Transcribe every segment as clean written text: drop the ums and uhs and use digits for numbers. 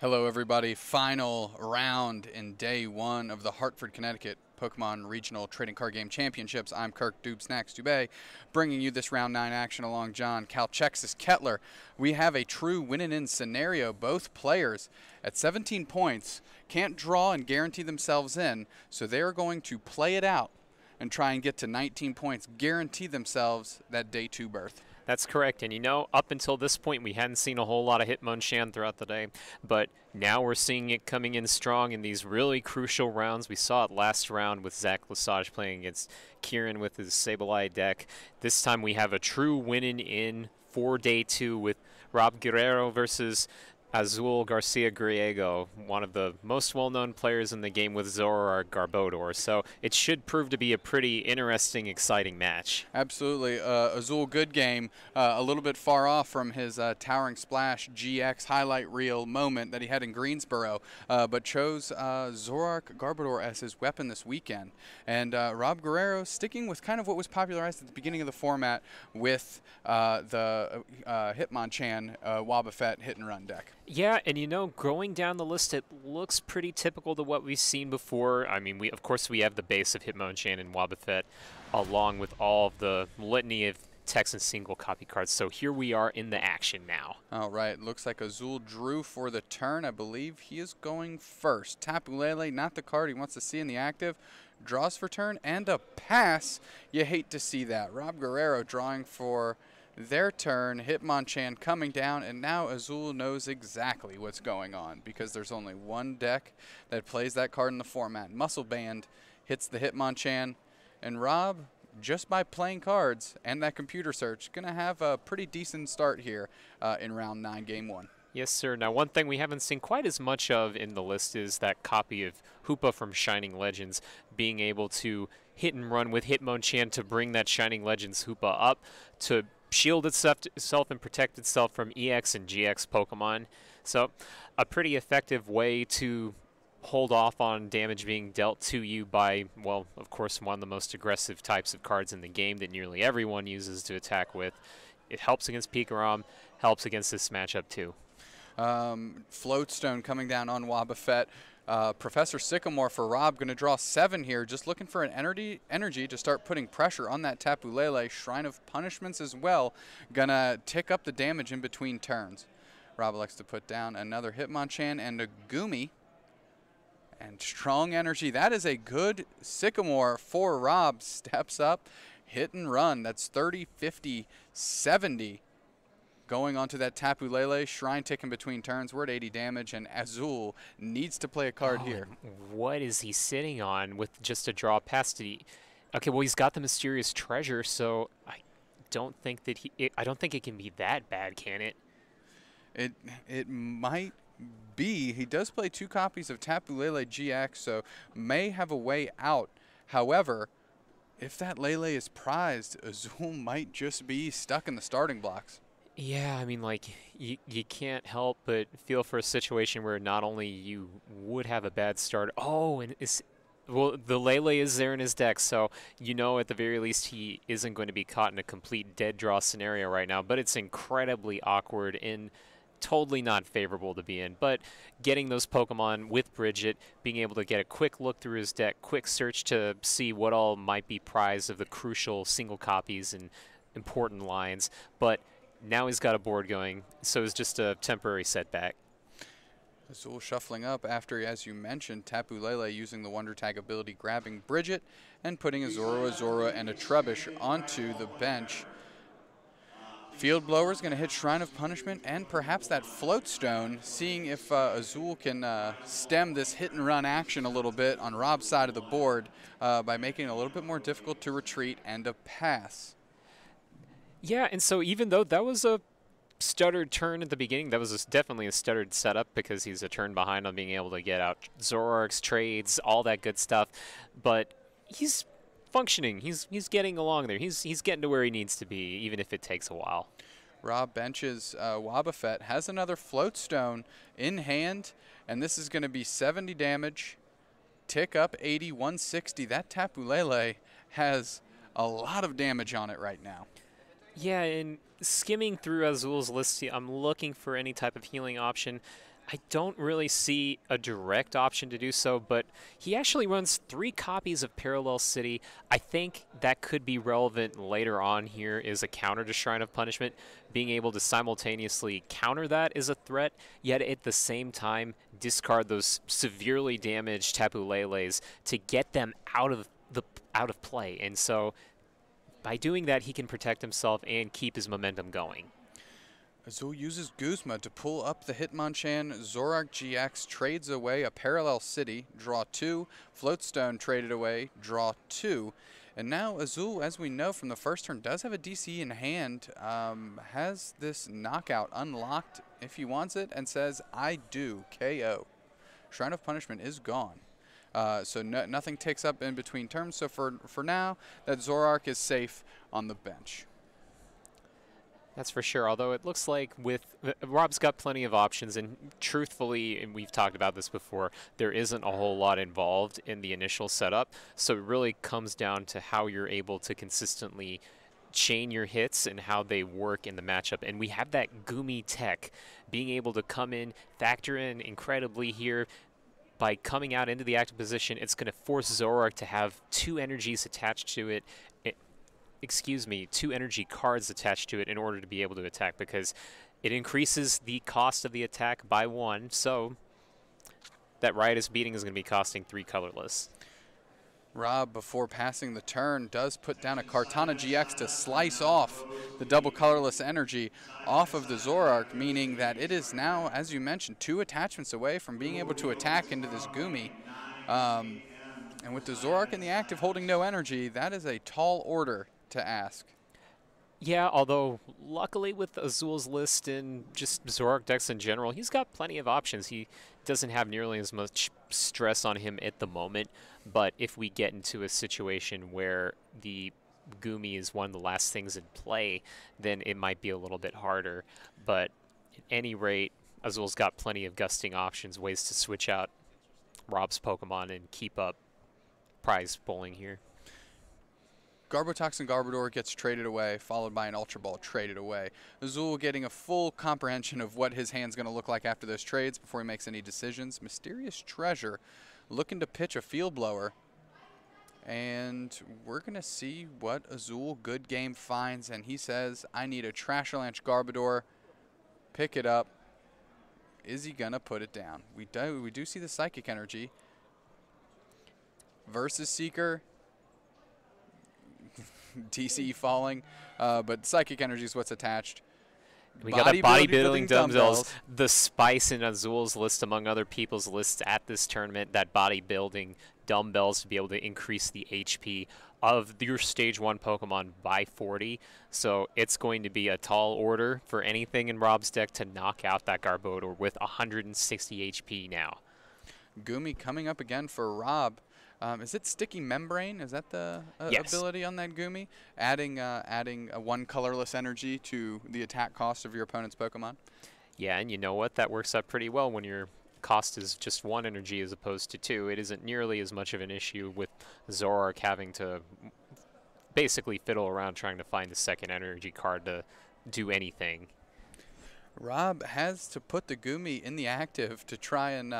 Hello everybody, final round in day one of the Hartford, Connecticut Pokemon Regional Trading Card Game Championships. I'm Kirk Dube Snacks Dubé, bringing you this round 9 action along John Calchexis Kettler. We have a true win-and-in scenario. Both players at 17 points can't draw and guarantee themselves in, so they are going to play it out and try and get to 19 points, guarantee themselves that day 2 berth. That's correct, and you know, up until this point, we hadn't seen a whole lot of Hitmonchan throughout the day, but now we're seeing it coming in strong in these really crucial rounds. We saw it last round with Zach Lesage playing against Kieran with his Sableye deck. This time we have a true win-in for Day 2 with Rob Guerriero versus Azul Garcia Griego, one of the most well-known players in the game with Zoroark Garbodor. So it should prove to be a pretty interesting, exciting match. Absolutely. Azul, good game. A little bit far off from his Towering Splash GX highlight reel moment that he had in Greensboro, but chose Zoroark Garbodor as his weapon this weekend. And Rob Guerriero sticking with kind of what was popularized at the beginning of the format with the Hitmonchan Wobbuffet hit-and-run deck. Yeah, and you know, going down the list, it looks pretty typical to what we've seen before. I mean, of course we have the base of Hitmonchan and Wobbuffet, along with all of the litany of text and single copy cards. So here we are in the action now. All right, looks like Azul drew for the turn. I believe he is going first. Tapu Lele, not the card he wants to see in the active. Draws for turn and a pass. You hate to see that. Rob Guerriero drawing for their turn, Hitmonchan coming down, and now Azul knows exactly what's going on because there's only one deck that plays that card in the format. Muscle Band hits the Hitmonchan, and Rob, just by playing cards and that computer search, going to have a pretty decent start here in round 9, game 1. Yes, sir. Now, one thing we haven't seen quite as much of in the list is that copy of Hoopa from Shining Legends being able to hit and run with Hitmonchan to bring that Shining Legends Hoopa up to shield itself and protect itself from EX and GX Pokemon. So a pretty effective way to hold off on damage being dealt to you by, well, of course, one of the most aggressive types of cards in the game that nearly everyone uses to attack with. It helps against PikaRom, helps against this matchup too. Floatstone coming down on Wobbuffet. Professor Sycamore for Rob, going to draw 7 here, just looking for an energy to start putting pressure on that Tapu Lele. Shrine of Punishments as well, going to tick up the damage in between turns. Rob likes to put down another Hitmonchan and a Goomy. And Strong Energy, that is a good Sycamore for Rob. Steps up, hit and run. That's 30, 50, 70. Going onto that Tapu Lele, Shrine tick in between turns. We're at 80 damage, and Azul needs to play a card here. What is he sitting on with just a draw past it? Okay, well, he's got the Mysterious Treasure, so I don't think that I don't think it can be that bad, can it? It might be. He does play 2 copies of Tapu Lele GX, so may have a way out. However, if that Lele is prized, Azul might just be stuck in the starting blocks. Yeah, I mean, like, you can't help but feel for a situation where not only you would have a bad start. Oh, and well, the Lele is there in his deck, so you know at the very least he isn't going to be caught in a complete dead draw scenario right now, but it's incredibly awkward and totally not favorable to be in. But getting those Pokemon with Bridgette, being able to get a quick look through his deck, quick search to see what all might be prized of the crucial single copies and important lines, but now he's got a board going, so it's just a temporary setback. Azul shuffling up after, as you mentioned, Tapu Lele using the Wonder Tag ability, grabbing Bridgette and putting Azora and a Trubbish onto the bench. Field Blower is going to hit Shrine of Punishment and perhaps that Floatstone, seeing if Azul can stem this hit-and-run action a little bit on Rob's side of the board by making it a little bit more difficult to retreat, and a pass. Yeah, and so even though that was a stuttered turn at the beginning, that was definitely a stuttered setup because he's a turn behind on being able to get out Zoroark's trades, all that good stuff. But he's functioning. He's getting along there. He's getting to where he needs to be, even if it takes a while. Rob benches Wobbuffet, has another Floatstone in hand, and this is going to be 70 damage, tick up 80, 160. That Tapu Lele has a lot of damage on it right now. Yeah, and skimming through Azul's list, I'm looking for any type of healing option. I don't really see a direct option to do so, but he actually runs 3 copies of Parallel City. I think that could be relevant later on. Here is a counter to Shrine of Punishment. Being able to simultaneously counter that is a threat, yet at the same time discard those severely damaged Tapu Lele's to get them out of play. And so by doing that, he can protect himself and keep his momentum going. Azul uses Guzma to pull up the Hitmonchan. Zorak GX trades away a Parallel City, draw 2. Floatstone traded away, draw 2. And now Azul, as we know from the first turn, does have a DCE in hand, has this knockout unlocked if he wants it, and says, I do, KO. Shrine of Punishment is gone. So nothing takes up in between terms. So for now, that Zorak is safe on the bench. That's for sure, although it looks like with Rob's got plenty of options, and truthfully, and we've talked about this before, there isn't a whole lot involved in the initial setup, so it really comes down to how you're able to consistently chain your hits and how they work in the matchup. And we have that Goomy tech being able to come in, factor in incredibly here. By coming out into the active position, it's going to force Zorak to have 2 energies attached to it. Excuse me, 2 energy cards attached to it in order to be able to attack, because it increases the cost of the attack by 1, so that Riotous Beating is going to be costing 3 colorless. Rob, before passing the turn, does put down a Kartana GX to slice off the double colorless energy off of the Zorak, meaning that it is now, as you mentioned, 2 attachments away from being able to attack into this Goomy. And with the Zorak in the active holding no energy, that is a tall order to ask. Yeah, although luckily with Azul's list and just Zorak decks in general, he's got plenty of options. He doesn't have nearly as much stress on him at the moment, but if we get into a situation where the Goomy is one of the last things in play, then it might be a little bit harder. But at any rate, Azul's got plenty of gusting options, ways to switch out Rob's Pokemon and keep up prize bowling here. Garbotoxin Garbodor gets traded away, followed by an Ultra Ball traded away. Azul getting a full comprehension of what his hand's going to look like after those trades before he makes any decisions. Mysterious Treasure looking to pitch a Field Blower. And we're going to see what Azul Good Game finds. And he says, I need a Trashalanche Garbodor. Pick it up. Is he going to put it down? We do see the Psychic Energy. Versus Seeker. DCE falling, but Psychic Energy is what's attached. We got the Bodybuilding Dumbbells, the spice in Azul's list among other people's lists at this tournament, that Bodybuilding Dumbbells to be able to increase the HP of your Stage 1 Pokemon by 40. So it's going to be a tall order for anything in Rob's deck to knock out that Garbodor with 160 HP now. Goomy coming up again for Rob. Is it Sticky Membrane? Is that the yes. ability on that Goomy? Adding a 1 colorless energy to the attack cost of your opponent's Pokemon? Yeah, and you know what? That works out pretty well when your cost is just 1 energy as opposed to 2. It isn't nearly as much of an issue with Zorak having to basically fiddle around trying to find the second energy card to do anything. Rob has to put the Goomy in the active to try and...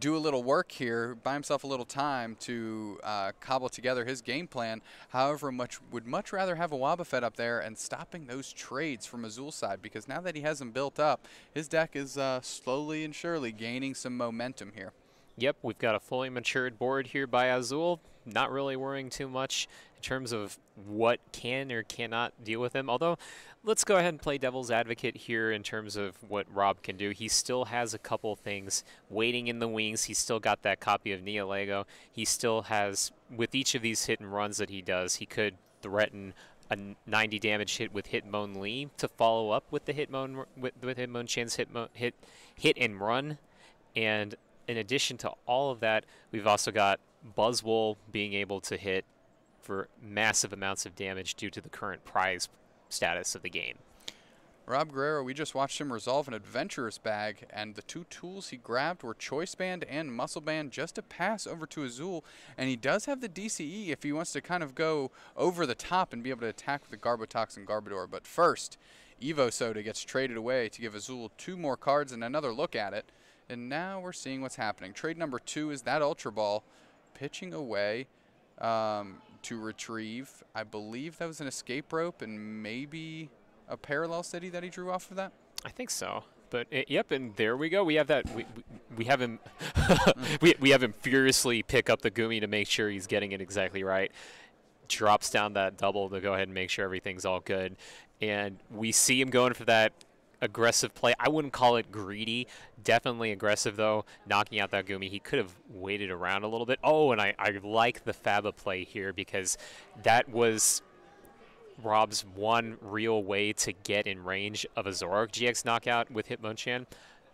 do a little work here, buy himself a little time to cobble together his game plan. However, would much rather have a Wobbuffet up there and stopping those trades from Azul's side, because now that he has them built up, his deck is slowly and surely gaining some momentum here. Yep, we've got a fully matured board here by Azul, not really worrying too much in terms of what can or cannot deal with him. Although, let's go ahead and play devil's advocate here in terms of what Rob can do. He still has a couple things waiting in the wings. He's still got that copy of Nihilego. He still has, with each of these hit and runs that he does, he could threaten a 90 damage hit with Hitmonlee to follow up with the Hitmonchan's hit and run. And in addition to all of that, we've also got Buzzwole being able to hit for massive amounts of damage due to the current prize status of the game. Rob Guerriero, we just watched him resolve an Adventurer's Bag, and the 2 tools he grabbed were Choice Band and Muscle Band just to pass over to Azul, and he does have the DCE if he wants to kind of go over the top and be able to attack with the Garbotoxin Garbodor. But first, Evo Soda gets traded away to give Azul two more cards and another look at it. And now we're seeing what's happening. Trade number two is that Ultra Ball pitching away to retrieve. I believe that was an escape rope and maybe a Parallel City that he drew off of that. I think so. But yep, and there we go. We have that. We have him. we have him furiously pick up the Goomy to make sure he's getting it exactly right. Drops down that double to go ahead and make sure everything's all good. And we see him going for that aggressive play. I wouldn't call it greedy. Definitely aggressive, though, knocking out that Goomy. He could have waited around a little bit. Oh, and I like the Faba play here because that was Rob's one real way to get in range of a Zorark GX knockout with Hitmonchan.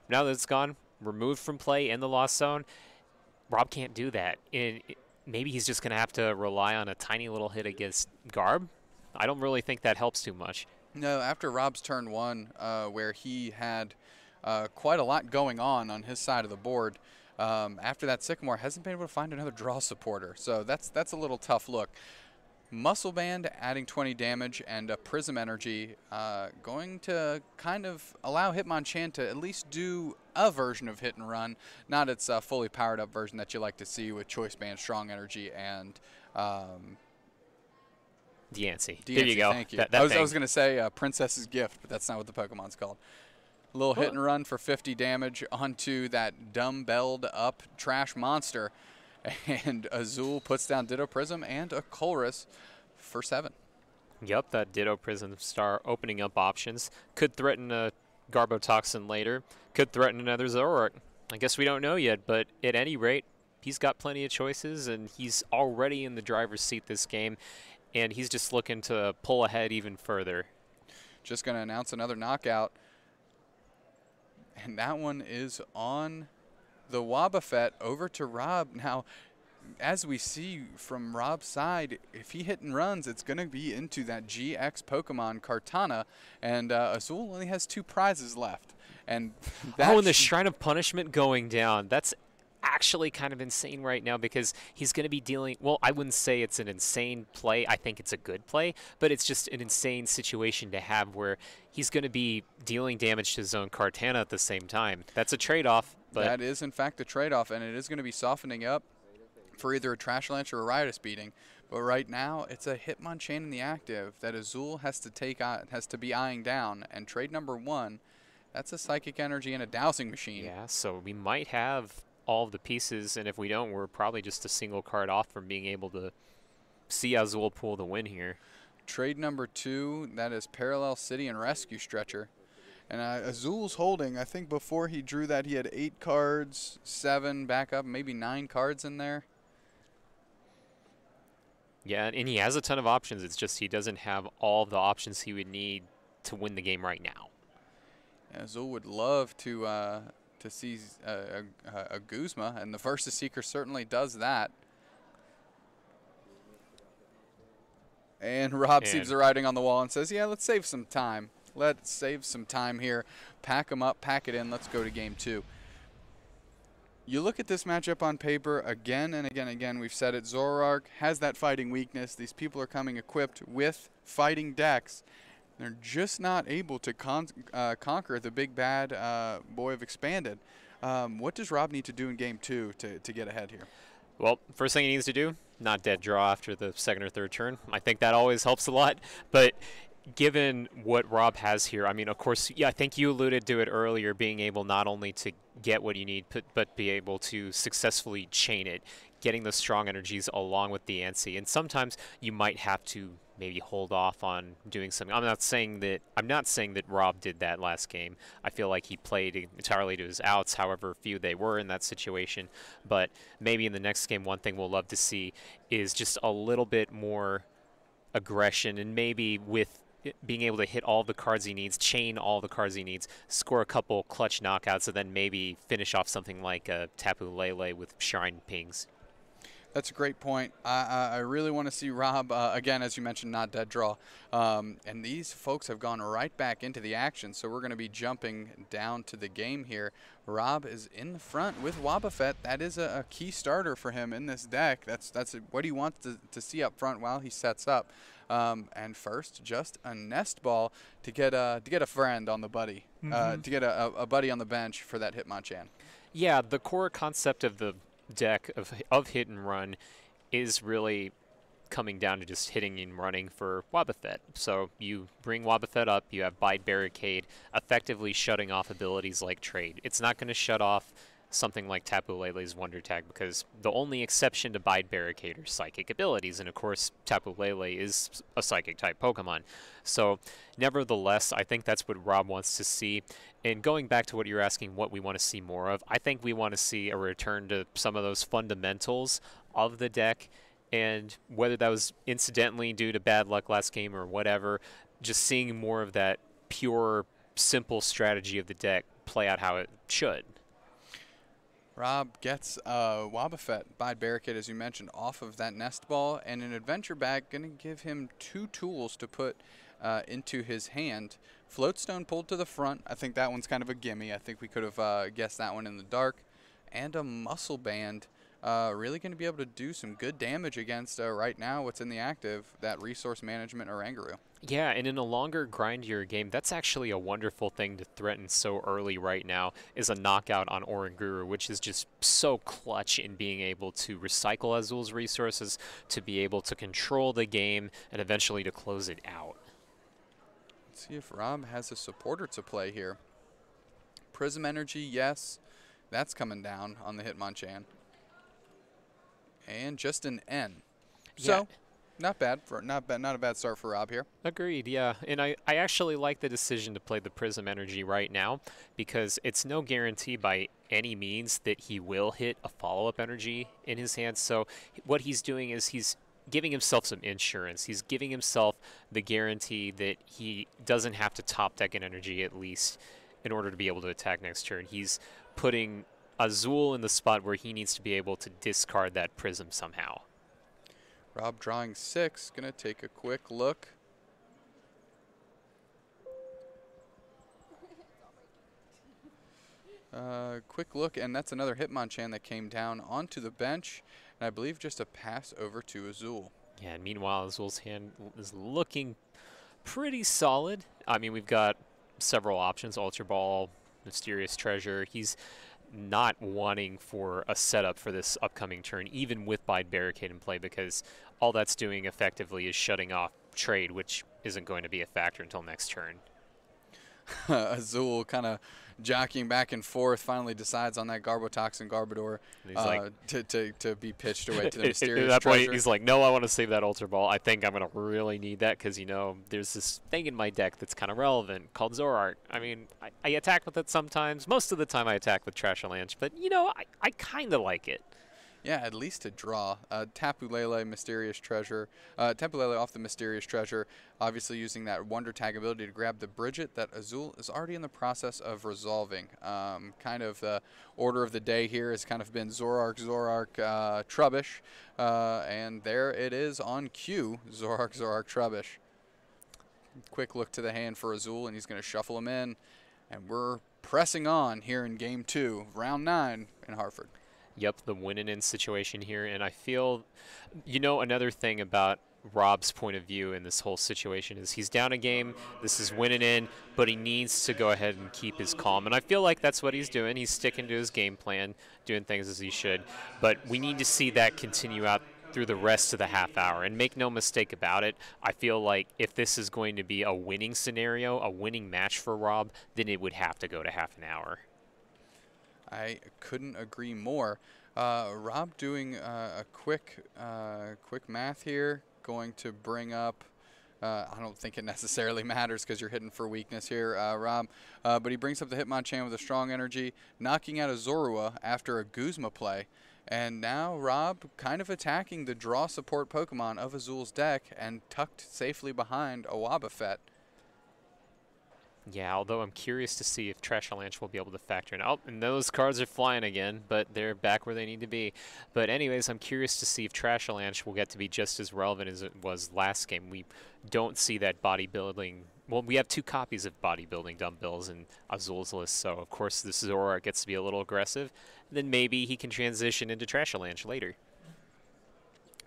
Now that it's gone, removed from play in the Lost Zone, Rob can't do that. And maybe he's just going to have to rely on a tiny little hit against Garb. I don't really think that helps too much. No, after Rob's turn one, where he had quite a lot going on his side of the board, after that Sycamore hasn't been able to find another draw supporter. So that's a little tough look. Muscle Band adding 20 damage and a Prism Energy going to kind of allow Hitmonchan to at least do a version of Hit and Run, not its fully powered up version that you like to see with Choice Band, Strong Energy, and Diancie. There you go. Thank you. I was going to say Princess's Gift, but that's not what the Pokemon's called. A little Hit and Run for 50 damage onto that dumbbelled up trash monster. And Azul puts down Ditto Prism and a Colress for 7. Yep, that Ditto Prism star opening up options. Could threaten a Garbotoxin later. Could threaten another Zoroark. I guess we don't know yet, but at any rate, he's got plenty of choices, and he's already in the driver's seat this game, and he's just looking to pull ahead even further. Just going to announce another knockout. And that one is on the Wobbuffet over to Rob. Now, as we see from Rob's side, if he hit and runs, it's going to be into that GX Pokemon Kartana, and Azul only has 2 prizes left. And oh, and the Shrine of Punishment going down. That's actually kind of insane right now because he's going to be dealing, well, I wouldn't say it's an insane play. I think it's a good play, but it's just an insane situation to have where he's going to be dealing damage to his own Kartana at the same time. That's a trade-off. That is, in fact, a trade-off, and it is going to be softening up for either a Trashalanche or a Riotous beating. But right now, it's a Hitmonchan in the active that Azul has to be eyeing down. And trade number one, that's a Psychic Energy and a Dowsing Machine. Yeah, so we might have all of the pieces, and if we don't, we're probably just a single card off from being able to see Azul pull the win here. Trade number two, that is Parallel City and Rescue Stretcher. And Azul's holding, I think before he drew that, he had 8 cards, 7 back up, maybe 9 cards in there. Yeah, and he has a ton of options. It's just he doesn't have all the options he would need to win the game right now. Azul would love to see a Guzma, and the Versus Seeker certainly does that. And Rob sees the writing on the wall and says, yeah, let's save some time. Let's save some time here. Pack them up, pack it in. Let's go to game two. You look at this matchup on paper again and again and again. We've said it. Zoroark has that fighting weakness. These people are coming equipped with fighting decks. They're just not able to conquer the big bad boy of Expanded. What does Rob need to do in game two to get ahead here? Well, first thing he needs to do, not dead draw after the second or third turn. I think that always helps a lot. But given what Rob has here, I mean, of course, yeah, I think you alluded to it earlier, being able not only to get what you need, but be able to successfully chain it, getting those strong energies along with the Diancie. And sometimes you might have to maybe hold off on doing something. I'm not saying that Rob did that last game. I feel like he played entirely to his outs, however few they were in that situation. But maybe in the next game, one thing we'll love to see is just a little bit more aggression, and maybe with being able to hit all the cards he needs, chain all the cards he needs, score a couple clutch knockouts, and then maybe finish off something like a Tapu Lele with Shrine pings. That's a great point. I really want to see Rob, again, as you mentioned, not dead draw. And these folks have gone right back into the action, so we're going to be jumping down to the game here. Rob is in the front with Wobbuffet. That is a key starter for him in this deck. That's what he wants to see up front while he sets up. And first, just a nest ball to get a friend on the buddy, to get a buddy on the bench for that Hitmonchan. Yeah, the core concept of the deck of hit and run is really coming down to just hitting and running for Wobbuffet. So you bring Wobbuffet up, you have Bide Barricade, effectively shutting off abilities like Trade. It's not going to shut off something like Tapu Lele's Wonder Tag, because the only exception to Bide Barricade are psychic abilities, and of course Tapu Lele is a psychic type Pokemon. So nevertheless, I think that's what Rob wants to see. And going back to what you're asking, what we want to see more of, I think we want to see a return to some of those fundamentals of the deck, and whether that was incidentally due to bad luck last game or whatever, just seeing more of that pure, simple strategy of the deck play out how it should. Rob gets Wobbuffet, Bide Barricade, as you mentioned, off of that nest ball, and an adventure bag going to give him two tools to put into his hand. Floatstone pulled to the front. I think that one's kind of a gimme. I think we could have guessed that one in the dark. And a Muscle Band. Really going to be able to do some good damage against, right now, what's in the active, that resource management Oranguru. Yeah, and in a longer, grindier game, that's actually a wonderful thing to threaten so early right now, is a knockout on Oranguru, which is just so clutch in being able to recycle Azul's resources, to be able to control the game, and eventually to close it out. Let's see if Rob has a supporter to play here. Prism Energy, yes, that's coming down on the Hitmonchan. And just an N. Yeah. So, not a bad start for Rob here. Agreed, yeah. And I actually like the decision to play the Prism Energy right now, because it's no guarantee by any means that he will hit a follow-up energy in his hand. So what he's doing is he's giving himself some insurance. He's giving himself the guarantee that he doesn't have to top deck an energy, at least, in order to be able to attack next turn. He's putting Azul in the spot where he needs to be able to discard that Prism somehow. Rob drawing 6, gonna take a quick look. Quick look, and that's another Hitmonchan that came down onto the bench, and I believe just a pass over to Azul. Yeah, and meanwhile, Azul's hand is looking pretty solid. I mean, we've got several options, Ultra Ball, Mysterious Treasure. He's not wanting for a setup for this upcoming turn, even with Bide Barricade in play, because all that's doing effectively is shutting off Trade, which isn't going to be a factor until next turn. Azul kind of jockeying back and forth, finally decides on that Garbotoxin Garbodor to be pitched away to the Mysterious Treasure. At that point, he's like, no, I want to save that Ultra Ball. I think I'm going to really need that, because, you know, there's this thing in my deck that's kind of relevant called Zorark. I mean, I attack with it sometimes. Most of the time I attack with Trashalanche, but, you know, I kind of like it. Yeah, at least to draw. Tapu Lele, Mysterious Treasure. Tapu Lele off the Mysterious Treasure, obviously using that Wonder Tag ability to grab the Bridgette that Azul is already in the process of resolving. Kind of the order of the day here has kind of been Zorark, Zorark, Trubbish. And there it is on cue, Zorark, Zorark, Trubbish. Quick look to the hand for Azul, and he's going to shuffle him in. And we're pressing on here in Game 2, Round 9 in Hartford. Yep, the win-and-in situation here, and I feel, you know, another thing about Rob's point of view in this whole situation is he's down a game, this is win-and-in, but he needs to go ahead and keep his calm, and I feel like that's what he's doing. He's sticking to his game plan, doing things as he should, but we need to see that continue out through the rest of the half hour, and make no mistake about it, I feel like if this is going to be a winning scenario, a winning match for Rob, then it would have to go to half an hour. I couldn't agree more. Rob doing a quick math here, going to bring up, I don't think it necessarily matters because you're hitting for weakness here, Rob, but he brings up the Hitmonchan with a Strong Energy, knocking out a Zorua after a Guzma play. And now Rob kind of attacking the draw support Pokemon of Azul's deck and tucked safely behind a Wobbuffet. Yeah, although I'm curious to see if Trashalanche will be able to factor in. Oh, and those cards are flying again, but they're back where they need to be. But anyways, I'm curious to see if Trashalanche will get to be just as relevant as it was last game. We don't see that bodybuilding. Well, we have two copies of Bodybuilding Dumbbells in Azul's list, so of course this Zorark gets to be a little aggressive. Then maybe he can transition into Trashalanche later.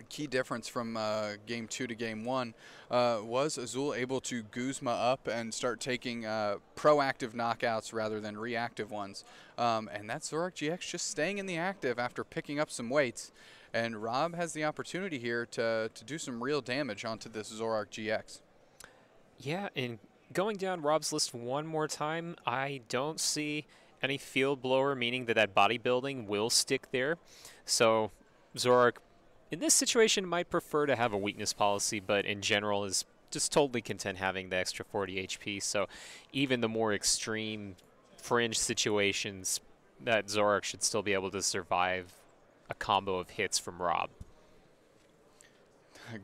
key difference from game two to game one was Azul able to Guzma up and start taking proactive knockouts rather than reactive ones. And that's Zorok GX just staying in the active after picking up some weights. And Rob has the opportunity here to do some real damage onto this Zorok GX. Yeah, and going down Rob's list one more time, I don't see any Field Blower, meaning that bodybuilding will stick there. So Zorok, in this situation, might prefer to have a weakness policy, but in general is just totally content having the extra 40 HP. So even the more extreme fringe situations, that Zorok should still be able to survive a combo of hits from Rob.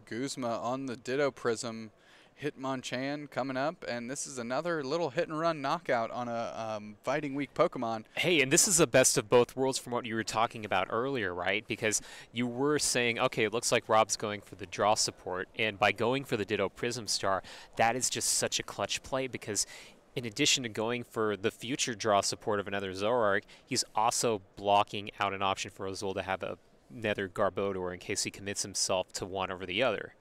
Guzma on the Ditto Prism. Hitmonchan coming up, and this is another little hit-and-run knockout on a fighting weak Pokemon. Hey, and this is the best of both worlds from what you were talking about earlier, right? Because you were saying, okay, it looks like Rob's going for the draw support, and by going for the Ditto Prism Star, that is just such a clutch play because in addition to going for the future draw support of another Zorark, he's also blocking out an option for Azul to have another Garbotoxin in case he commits himself to one over the other.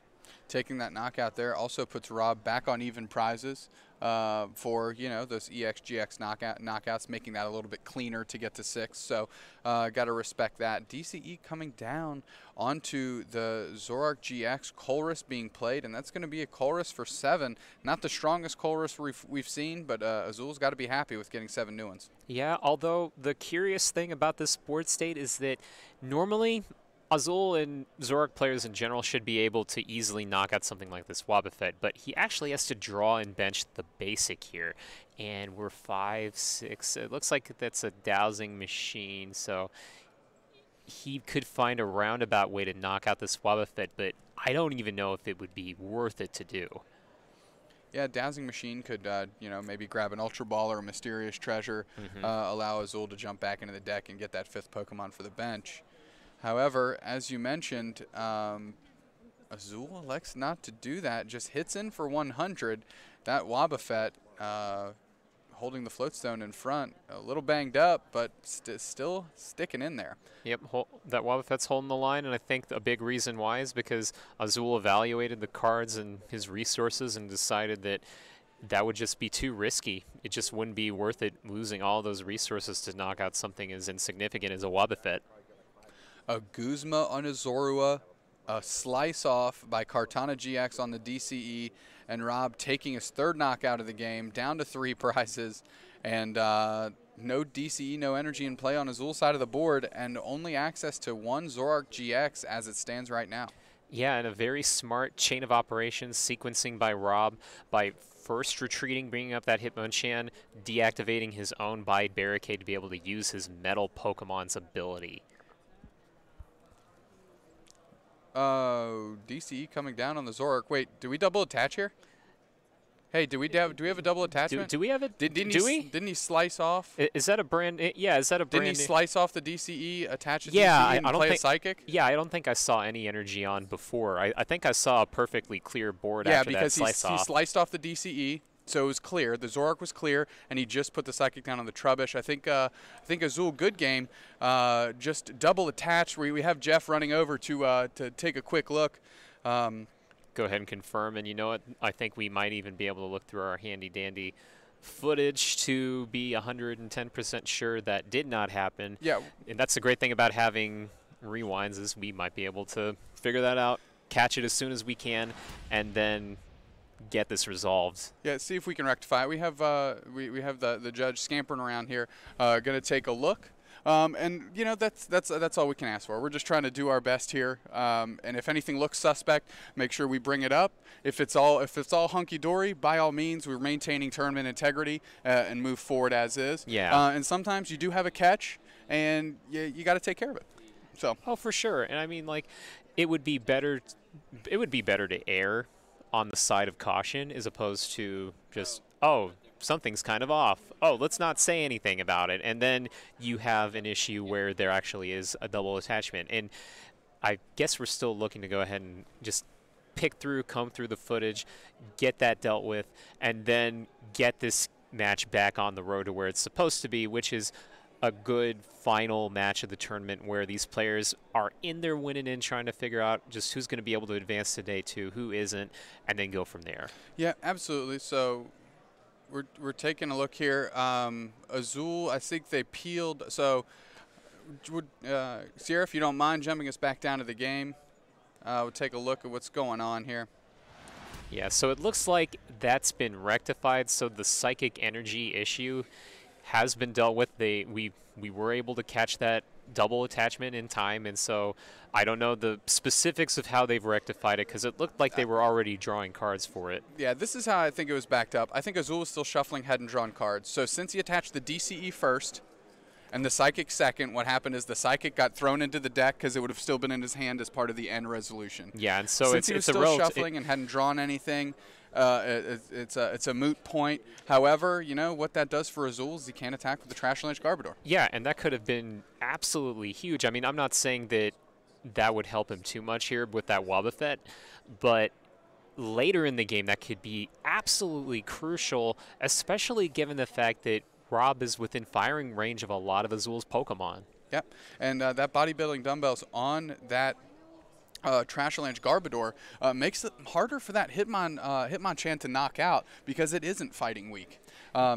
Taking that knockout there also puts Rob back on even prizes for, you know, those EXGX knockouts, making that a little bit cleaner to get to 6. So got to respect that. DCE coming down onto the Zorark GX, Colrus being played, and that's going to be a Colrus for 7. Not the strongest Colrus we've seen, but Azul's got to be happy with getting 7 new ones. Yeah, although the curious thing about this board state is that normally Azul and Zorark players in general should be able to easily knock out something like this Wobbuffet, but he actually has to draw and bench the basic here. And we're 5-6. It looks like that's a dowsing machine, so he could find a roundabout way to knock out this Wobbuffet, but I don't even know if it would be worth it to do. Yeah, dowsing machine could, you know, maybe grab an Ultra Ball or a Mysterious Treasure, allow Azul to jump back into the deck and get that 5th Pokemon for the bench. However, as you mentioned, Azul elects not to do that. Just hits in for 100. That Wobbuffet holding the Floatstone in front, a little banged up, but still sticking in there. Yep, that Wobbuffet's holding the line, and I think a big reason why is because Azul evaluated the cards and his resources and decided that that would just be too risky. It just wouldn't be worth it losing all those resources to knock out something as insignificant as a Wobbuffet. A Guzma on a Zorua, a slice off by Kartana GX on the DCE, and Rob taking his 3rd knockout of the game, down to 3 prizes, and no DCE, no energy in play on Azul's side of the board, and only access to 1 Zorark GX as it stands right now. Yeah, and a very smart chain of operations, sequencing by Rob by first retreating, bringing up that Hitmonchan, deactivating his own Bide Barricade to be able to use his Metal Pokemon's ability. DCE coming down on the Zorark. Wait, do we double attach here? Hey, do we have a double attachment? Do we have it? Didn't he slice off? Is that a brand? Yeah, is that a brand? Didn't he slice off the DCE, attach it? Yeah, DCE and I don't play think, a psychic. Yeah, I don't think I saw any energy on before. I think I saw a perfectly clear board after that slice off. Yeah, because he sliced off the DCE. So it was clear. The Zorark was clear, and he just put the Psychic down on the Trubbish. I think Azul, good game. Just double attached. We have Jeff running over to take a quick look. Go ahead and confirm. And you know what? I think we might even be able to look through our handy-dandy footage to be 110% sure that did not happen. Yeah. And that's the great thing about having rewinds is we might be able to figure that out, catch it as soon as we can, and then get this resolved. Yeah, see if we can rectify it. We have we have the judge scampering around here, gonna take a look, and you know that's all we can ask for. We're just trying to do our best here, and if anything looks suspect, make sure we bring it up. If it's all hunky dory, by all means, we're maintaining tournament integrity and move forward as is. Yeah. And sometimes you do have a catch, and you got to take care of it. So. Oh, for sure. And I mean, like, it would be better to err on the side of caution as opposed to just, oh, something's kind of off. Oh, let's not say anything about it. And then you have an issue where there actually is a double attachment. And I guess we're still looking to go ahead and just pick through, comb through the footage, get that dealt with, and then get this match back on the road to where it's supposed to be, which is a good final match of the tournament where these players are in there winning and trying to figure out just who's going to be able to advance to day two, who isn't, and then go from there. Yeah, absolutely. So we're taking a look here. Azul, I think they peeled. So would, Sierra, if you don't mind jumping us back down to the game, we'll take a look at what's going on here. Yeah, so it looks like that's been rectified. So the psychic energy issue has been dealt with. We were able to catch that double attachment in time, and so I don't know the specifics of how they've rectified it because it looked like they were already drawing cards for it. Yeah, this is how I think it was backed up. I think Azul was still shuffling, hadn't drawn cards. So since he attached the DCE first and the Psychic second, what happened is the Psychic got thrown into the deck because it would have still been in his hand as part of the end resolution. Yeah, and so since he was still shuffling and hadn't drawn anything, it's a moot point. However, you know, what that does for Azul is he can't attack with the Trashalanche Garbodor. Yeah, and that could have been absolutely huge. I mean, I'm not saying that that would help him too much here with that Wobbuffet, but later in the game that could be absolutely crucial, especially given the fact that Rob is within firing range of a lot of Azul's Pokemon. Yep, and that Bodybuilding Dumbbells on that Trashalanche Garbodor makes it harder for that Hitmonchan to knock out because it isn't fighting weak.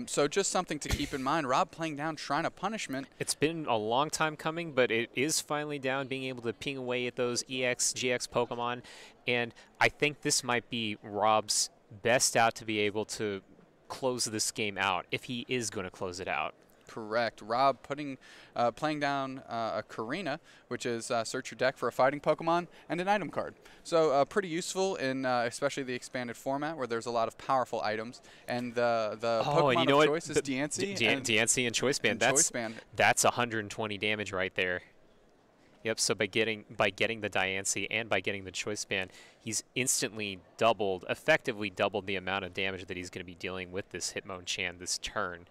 So just something to keep in mind. Rob playing down Shrine of Punishment. It's been a long time coming, but it is finally down, being able to ping away at those EX, GX Pokemon. And I think this might be Rob's best out to be able to close this game out, if he is going to close it out. Correct. Rob playing down a Karina, which is search your deck for a fighting Pokemon and an item card. So pretty useful in especially the expanded format where there's a lot of powerful items. And the Pokemon of choice is Diancie. Diancie and Choice Band. That's 120 damage right there. Yep. So by getting the Diancie and by getting the Choice Band, he's instantly doubled, effectively doubled the amount of damage that he's going to be dealing with this Hitmonchan this turn.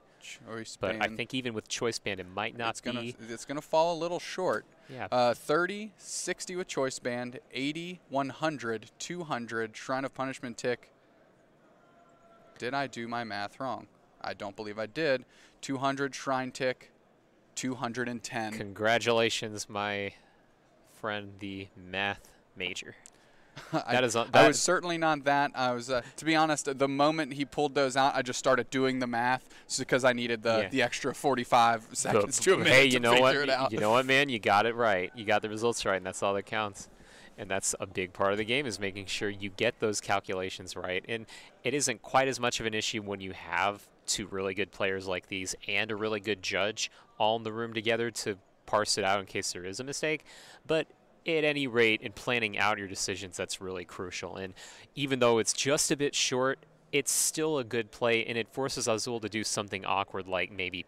But I think even with Choice Band, it might not be. It's going to fall a little short. Yeah. 30, 60 with Choice Band, 80, 100, 200, Shrine of Punishment tick. Did I do my math wrong? I don't believe I did. 200 Shrine tick, 210. Congratulations, my friend, the math major. I was certainly not that. I was, to be honest, the moment he pulled those out, I just started doing the math because I needed the extra 45 seconds to a minute to figure it out. You know what, man? You got it right. You got the results right, and that's all that counts. And that's a big part of the game, is making sure you get those calculations right. And it isn't quite as much of an issue when you have two really good players like these and a really good judge all in the room together to parse it out in case there is a mistake. But at any rate, in planning out your decisions, that's really crucial. And even though it's just a bit short, it's still a good play, and it forces Azul to do something awkward, like maybe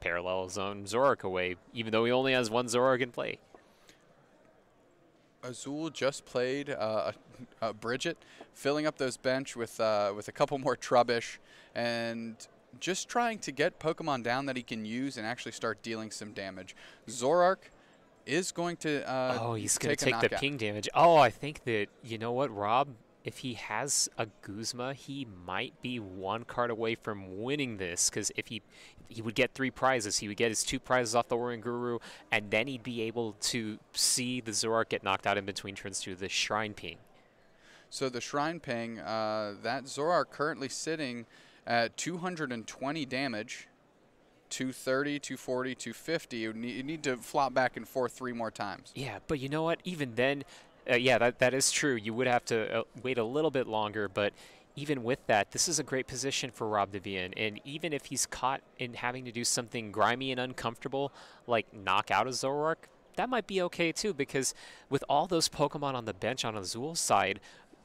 parallel zone Zorark away, even though he only has one Zorark in play. Azul just played Bridgette, filling up those bench with a couple more Trubbish, and just trying to get Pokemon down that he can use and actually start dealing some damage. Zorark is going to he's going to take the ping damage. Oh, I think that, you know what, Rob, if he has a Guzma, he might be one card away from winning this, because if he would get three prizes. He would get his two prizes off the Oranguru, and then he'd be able to see the Zorark get knocked out in between turns to the Shrine Ping. So the Shrine Ping, that Zorark currently sitting at 220 damage. 230, 240, 250. You need to flop back and forth three more times. Yeah, but you know what? Even then, yeah, that is true. You would have to wait a little bit longer, but even with that, this is a great position for Rob to be in. And even if he's caught in having to do something grimy and uncomfortable, like knock out a Zorark, that might be okay too, because with all those Pokemon on the bench on Azul's side,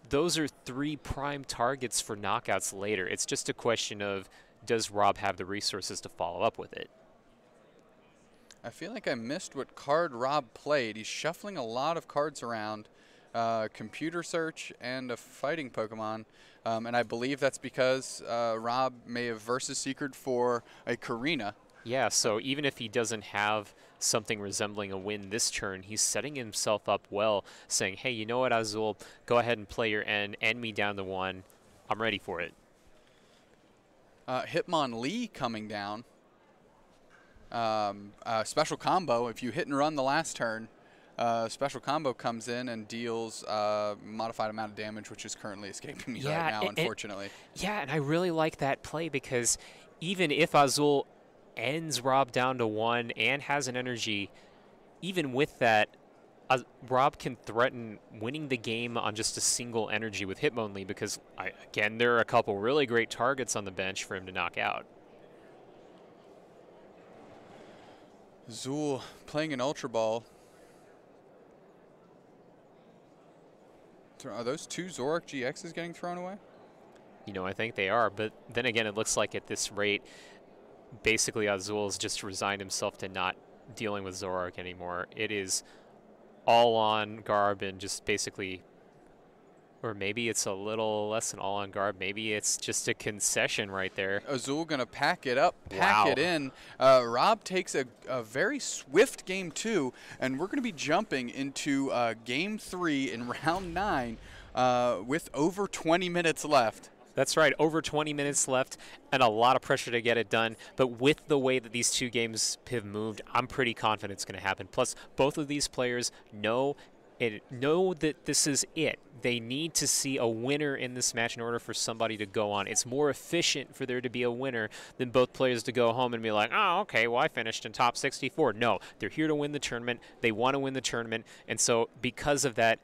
those are three prime targets for knockouts later. It's just a question of, does Rob have the resources to follow up with it? I feel like I missed what card Rob played. He's shuffling a lot of cards around, computer search and a fighting Pokemon. And I believe that's because Rob may have Versus Seekered for a Karina. Yeah, so even if he doesn't have something resembling a win this turn, he's setting himself up well, saying, hey, you know what, Azul, go ahead and play your end me down to one. I'm ready for it. Hitmonlee coming down. special combo. If you hit and run the last turn, special combo comes in and deals modified amount of damage, which is currently escaping me right now, unfortunately. Yeah, and I really like that play because even if Azul ends Rob down to 1 and has an energy, even with that, Rob can threaten winning the game on just a single energy with Hitmonlee because, again, there are a couple really great targets on the bench for him to knock out. Azul playing an Ultra Ball. Are those two Zorok GXs getting thrown away? You know, I think they are. But then again, it looks like at this rate, basically Azul's just resigned himself to not dealing with Zorok anymore. It is all on Garb and just basically, or maybe it's a little less than all on Garb. Maybe it's just a concession right there. Azul going to pack it up, pack it in. Rob takes a very swift game 2, and we're going to be jumping into game 3 in round 9 with over 20 minutes left. That's right, over 20 minutes left and a lot of pressure to get it done. But with the way that these two games have moved, I'm pretty confident it's going to happen. Plus, both of these players know that this is it. They need to see a winner in this match in order for somebody to go on. It's more efficient for there to be a winner than both players to go home and be like, oh, okay, well, I finished in top 64. No, they're here to win the tournament. They want to win the tournament. And so because of that,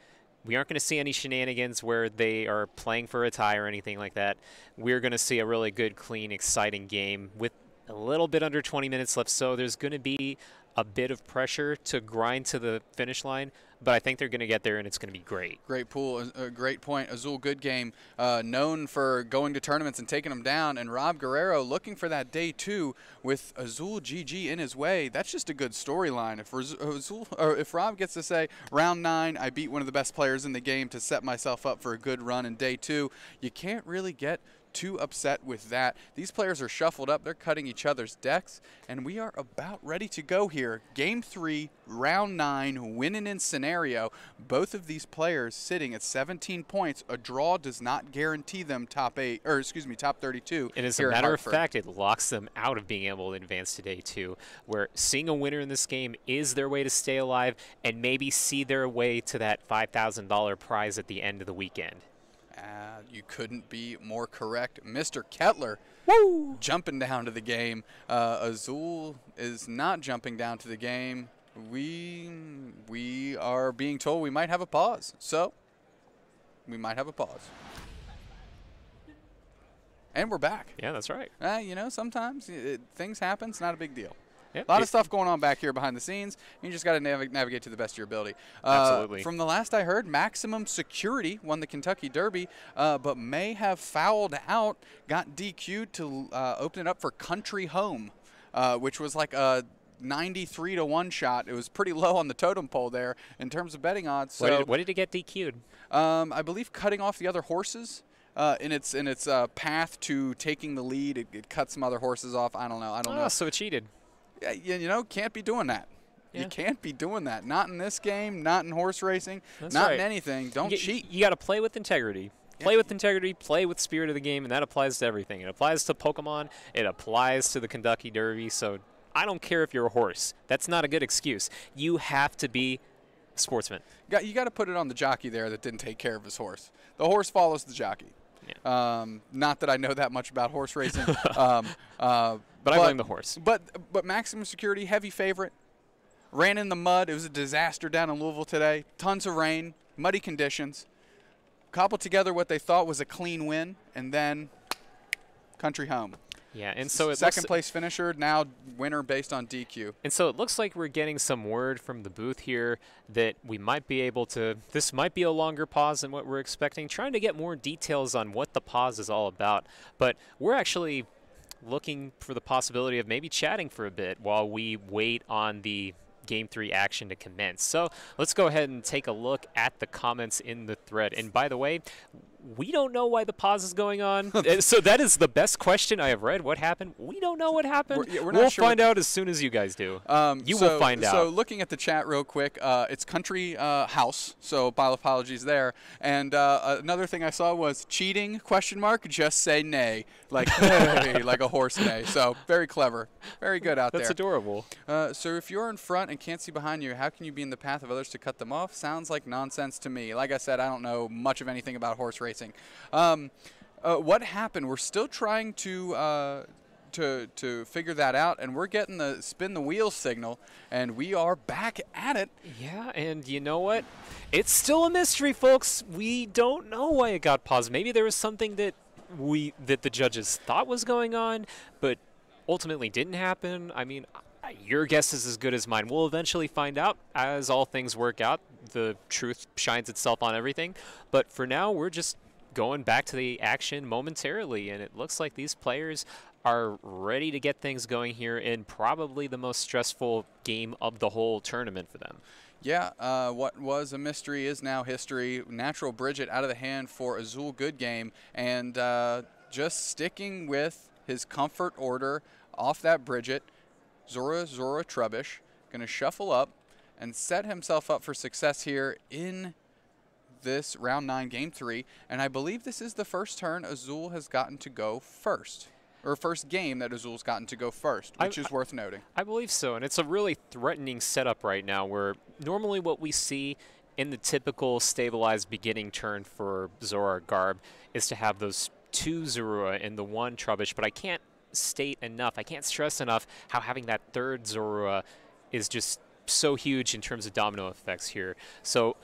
we aren't going to see any shenanigans where they are playing for a tie or anything like that. We're going to see a really good, clean, exciting game with a little bit under 20 minutes left. So there's going to be a bit of pressure to grind to the finish line, but I think they're going to get there, and it's going to be great. Great pool, a great point. Azul, good game, known for going to tournaments and taking them down, and Rob Guerriero looking for that day 2 with Azul GG in his way. That's just a good storyline. If Rob gets to say, round 9, I beat one of the best players in the game to set myself up for a good run in day 2, you can't really get too upset with that. These players are shuffled up. They're cutting each other's decks, and we are about ready to go here. Game 3, round 9, win-in scenario. Both of these players sitting at 17 points. A draw does not guarantee them top 32. And as a matter of fact, it locks them out of being able to advance to day 2, where seeing a winner in this game is their way to stay alive and maybe see their way to that $5,000 prize at the end of the weekend. You couldn't be more correct. Mr. Kettler, woo, jumping down to the game. Azul is not jumping down to the game. We are being told we might have a pause. So we might have a pause. And we're back. Yeah, that's right. You know, sometimes things happen. It's not a big deal. Yep. A lot of stuff going on back here behind the scenes. You just got to navigate to the best of your ability. Absolutely. From the last I heard, Maximum Security won the Kentucky Derby, but may have fouled out, got DQ'd to open it up for Country Home, which was like a 93-to-1 shot. It was pretty low on the totem pole there in terms of betting odds. So what did it get DQ'd? I believe cutting off the other horses. In its path to taking the lead, it cut some other horses off. I don't know. I don't know. So it cheated. You know, can't be doing that. Yeah. You can't be doing that. Not in this game, not in horse racing, not in anything. Don't cheat. You got to play with integrity. Play with integrity, play with spirit of the game, and that applies to everything. It applies to Pokemon. It applies to the Kentucky Derby. So I don't care if you're a horse. That's not a good excuse. You have to be a sportsman. You got to put it on the jockey there that didn't take care of his horse. The horse follows the jockey. Yeah. Not that I know that much about horse racing. But I blame the horse. But Maximum Security, heavy favorite. Ran in the mud. It was a disaster down in Louisville today. Tons of rain, muddy conditions. Cobbled together what they thought was a clean win, and then Country Home. Yeah, and so second place finisher, now winner based on DQ. And so it looks like we're getting some word from the booth here that we might be able to, this might be a longer pause than what we're expecting, trying to get more details on what the pause is all about. But we're actually looking for the possibility of maybe chatting for a bit while we wait on the Game 3 action to commence. So let's go ahead and take a look at the comments in the thread. And by the way, we don't know why the pause is going on. So that is the best question I have read. What happened? We don't know what happened. We'll find out as soon as you guys do. You will find out. So looking at the chat real quick, it's Country House, so apologies there. And another thing I saw was cheating, question mark, just say nay. Like, hey, like a horse day. So very clever. Very good out there. That's adorable. So if you're in front and can't see behind you, how can you be in the path of others to cut them off? Sounds like nonsense to me. Like I said, I don't know much of anything about horse racing. What happened? We're still trying to figure that out, and we're getting the spin the wheel signal, and we are back at it. Yeah, and you know what? It's still a mystery, folks. We don't know why it got paused. Maybe there was something that the judges thought was going on, but ultimately didn't happen. I mean, your guess is as good as mine. We'll eventually find out as all things work out. The truth shines itself on everything. But for now, we're just going back to the action momentarily, and it looks like these players are ready to get things going here in probably the most stressful game of the whole tournament for them. Yeah, what was a mystery is now history. Natural Bridgette out of the hand for Azul. Good game. And just sticking with his comfort order off that Bridgette, Zora Trubbish going to shuffle up and set himself up for success here in this round 9, game 3. And I believe this is the first turn Azul has gotten to go first. Or first game that Azul's gotten to go first, which is worth noting. I believe so, and it's a really threatening setup right now where normally what we see in the typical stabilized beginning turn for Zora or Garb is to have those 2 Zorua and the 1 Trubbish, but I can't state enough, I can't stress enough how having that 3rd Zorua is just so huge in terms of domino effects here. So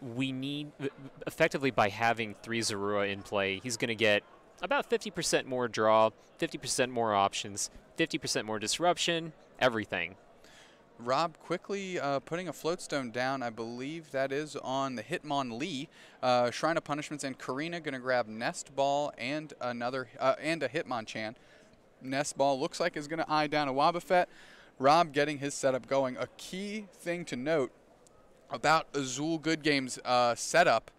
we need, effectively by having 3 Zorua in play, he's going to get about 50% more draw, 50% more options, 50% more disruption, everything. Rob quickly putting a Floatstone down. I believe that is on the Hitmonlee. Shrine of Punishments and Karina going to grab Nest Ball and another and a Hitmonchan. Nest Ball looks like is going to eye down a Wobbuffet. Rob getting his setup going. A key thing to note about Azul Good Game's setup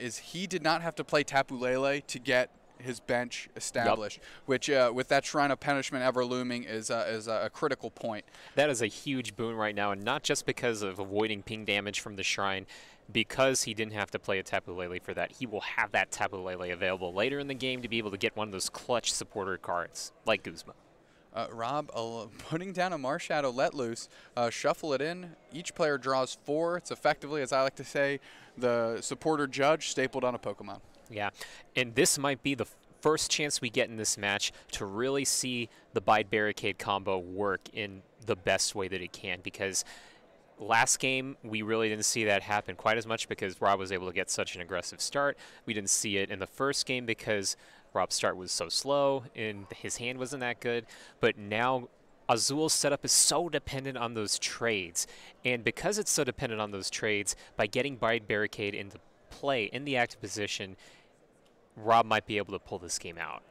is he did not have to play Tapu Lele to get his bench established, yep. Which with that Shrine of Punishment ever looming is a critical point. That is a huge boon right now, and not just because of avoiding ping damage from the Shrine, because he didn't have to play a Tapu Lele for that. He will have that Tapu Lele available later in the game to be able to get one of those clutch supporter cards, like Guzma. Rob putting down a Marshadow Let Loose, shuffle it in. Each player draws 4. It's effectively, as I like to say, the supporter judge stapled on a Pokemon. Yeah, and this might be the first chance we get in this match to really see the Bide Barricade combo work in the best way that it can, because last game we really didn't see that happen quite as much because Rob was able to get such an aggressive start. We didn't see it in the first game because Rob's start was so slow and his hand wasn't that good, but now Azul's setup is so dependent on those trades, and because it's so dependent on those trades, by getting Bide Barricade into play in the active position, Rob might be able to pull this game out.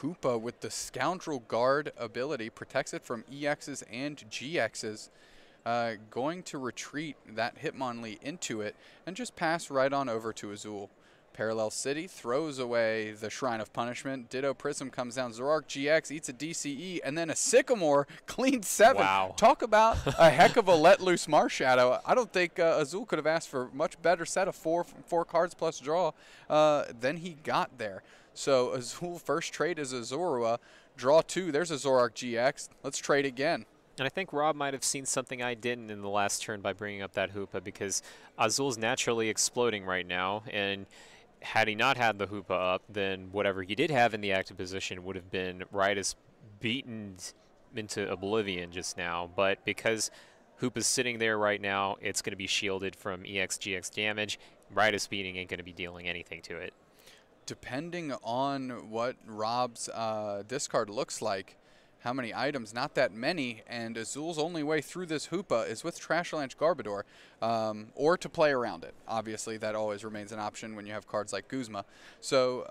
Hoopa with the Scoundrel Guard ability protects it from EXs and GXs. Going to retreat that Hitmonlee into it and just pass right on over to Azul. Parallel City throws away the Shrine of Punishment. Ditto Prism comes down. Zorark GX eats a DCE, and then a Sycamore, clean 7. Wow. Talk about a heck of a let-loose Marshadow. I don't think Azul could have asked for a much better set of four cards plus draw than he got there. So Azul first trade is a Zorua. Draw 2. There's a Zorark GX. Let's trade again. And I think Rob might have seen something I didn't in the last turn by bringing up that Hoopa, because Azul's naturally exploding right now, and had he not had the Hoopa up, then whatever he did have in the active position would have been Rydus beaten into oblivion just now. But because Hoopa's sitting there right now, it's going to be shielded from EX-GX damage. Rydus beating ain't going to be dealing anything to it. Depending on what Rob's discard looks like, how many items? Not that many, and Azul's only way through this Hoopa is with Trashalanche Garbodor, or to play around it. Obviously, that always remains an option when you have cards like Guzma. So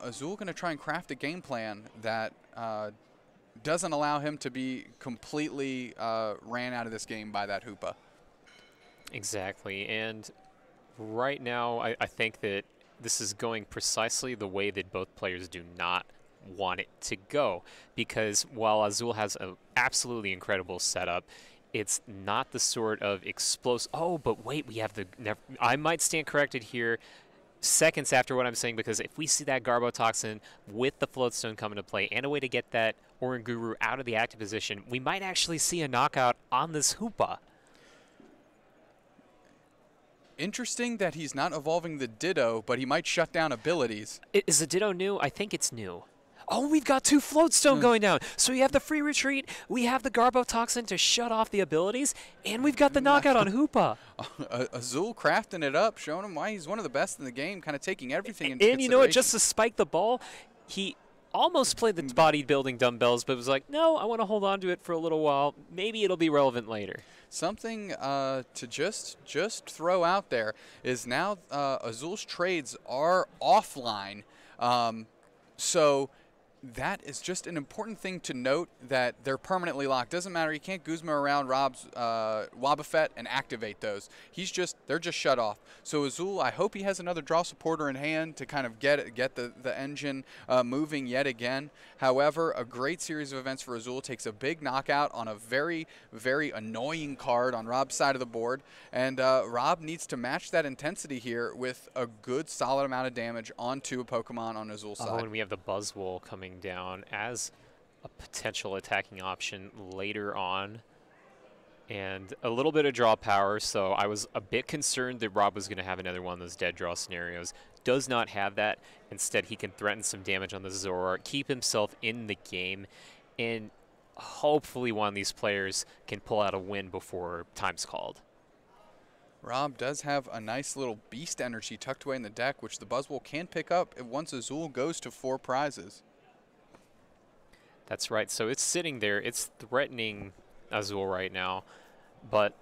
Azul going to try and craft a game plan that doesn't allow him to be completely ran out of this game by that Hoopa. Exactly, and right now I think that this is going precisely the way that both players do not want it to go, because while Azul has an absolutely incredible setup, it's not the sort of explosive. Oh, but wait, we have the. I might stand corrected here. seconds after what I'm saying, because if we see that Garbotoxin with the Floatstone come into play and a way to get that Oranguru out of the active position, we might actually see a knockout on this Hoopa. Interesting that he's not evolving the Ditto, but he might shut down abilities. Is the Ditto new? I think it's new. Oh, we've got two Floatstone going down. So we have the free retreat, we have the Garbotoxin to shut off the abilities, and we've got the knockout on Hoopa. Azul crafting it up, showing him why he's one of the best in the game, kind of taking everything into consideration. And you know what, just to spike the ball, he almost played the bodybuilding dumbbells, but was like, no, I want to hold on to it for a little while. Maybe it'll be relevant later. Something to just throw out there is now Azul's trades are offline. So that is just an important thing to note, that they're permanently locked. Doesn't matter. You can't Guzma around Rob's Wobbuffet and activate those. They're just shut off. So Azul, I hope he has another draw supporter in hand to kind of get the engine moving yet again. However, a great series of events for Azul. Takes a big knockout on a very, very annoying card on Rob's side of the board. And Rob needs to match that intensity here with a good, solid amount of damage onto a Pokemon on Azul's side. Oh, and we have the Buzzwole coming down as a potential attacking option later on, and a little bit of draw power, so I was a bit concerned that Rob was going to have another one of those dead draw scenarios. Does not have that. Instead, he can threaten some damage on the Zoroark, keep himself in the game, and hopefully one of these players can pull out a win before time's called. Rob does have a nice little beast energy tucked away in the deck, which the Buzzwole can pick up once Azul goes to 4 prizes. That's right. So it's sitting there. It's threatening Azul right now. But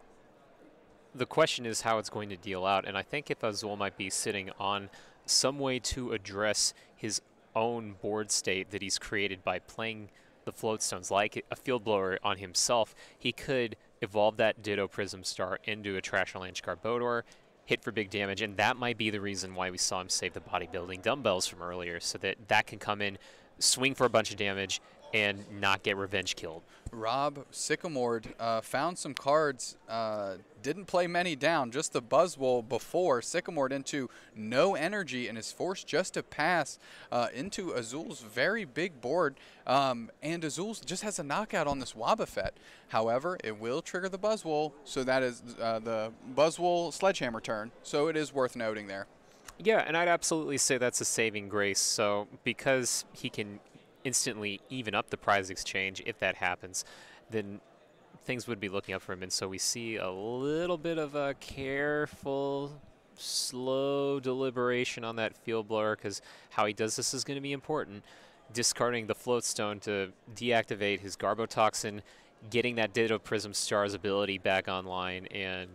the question is how it's going to deal out. And I think if Azul might be sitting on some way to address his own board state that he's created by playing the Floatstones, like a Field Blower on himself, he could evolve that Ditto Prism Star into a Trashalanche Garbotoxin, hit for big damage, and that might be the reason why we saw him save the Bodybuilding Dumbbells from earlier, so that that can come in, swing for a bunch of damage, and not get revenge killed. Rob Sycamored found some cards, didn't play many down, just the Buzzwole before, Sycamored into no energy and is forced just to pass into Azul's very big board. And Azul just has a knockout on this Wobbuffet. However, it will trigger the Buzzwole, so that is the Buzzwole Sledgehammer turn, so it is worth noting there. Yeah, and I'd absolutely say that's a saving grace, so because he can instantly even up the prize exchange, if that happens, then things would be looking up for him. And so we see a little bit of a careful, slow deliberation on that Field Blower, because how he does this is going to be important. Discarding the Floatstone to deactivate his Garbotoxin, getting that Ditto Prism Star's ability back online, and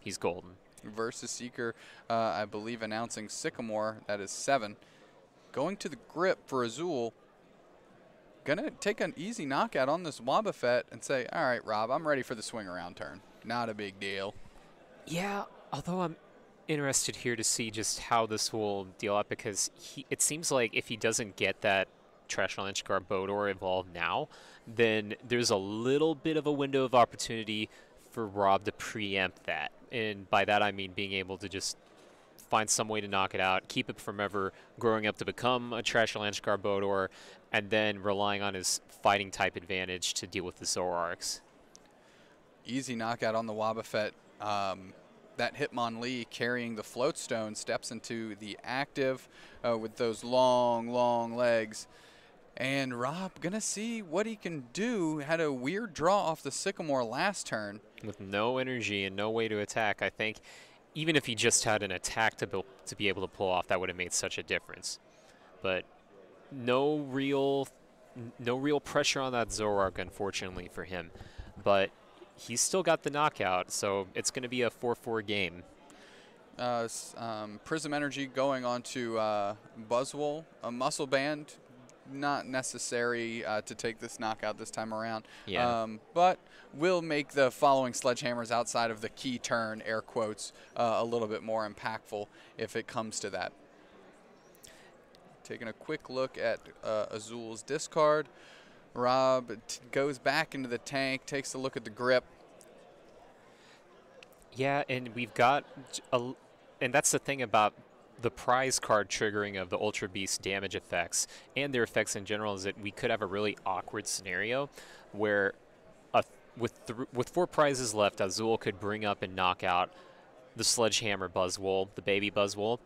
he's golden. Versus Seeker, I believe, announcing Sycamore. That is 7. Going to the grip for Azul. Gonna take an easy knockout on this Wobbuffet and say, all right, Rob, I'm ready for the swing around turn. Not a big deal. Yeah, although I'm interested here to see just how this will deal out, because it seems like if he doesn't get that Trashalanche Garbotoxin evolved now, then there's a little bit of a window of opportunity for Rob to preempt that. And by that I mean being able to just find some way to knock it out, keep it from ever growing up to become a Trashalanche Garbotoxin, and then relying on his fighting-type advantage to deal with the Zoroarks. Easy knockout on the Wobbuffet. That Hitmonlee carrying the Floatstone steps into the active with those long, long legs. And Rob going to see what he can do. Had a weird draw off the Sycamore last turn. With no energy and no way to attack, I think. Even if he just had an attack to be able to pull off, that would have made such a difference. But no real pressure on that Zoroark, unfortunately for him. But he's still got the knockout, so it's going to be a 4-4 game. Prism Energy going on to Buzzwole, a Muscle Band. Not necessary to take this knockout this time around. Yeah. But will make the following sledgehammers outside of the key turn, air quotes, a little bit more impactful if it comes to that. Taking a quick look at Azul's discard. Rob goes back into the tank, takes a look at the grip. Yeah, and we've got, and that's the thing about the prize card triggering of the Ultra Beast damage effects and their effects in general is that we could have a really awkward scenario where with four prizes left, Azul could bring up and knock out the Sledgehammer Buzzwole, the baby Buzzwole.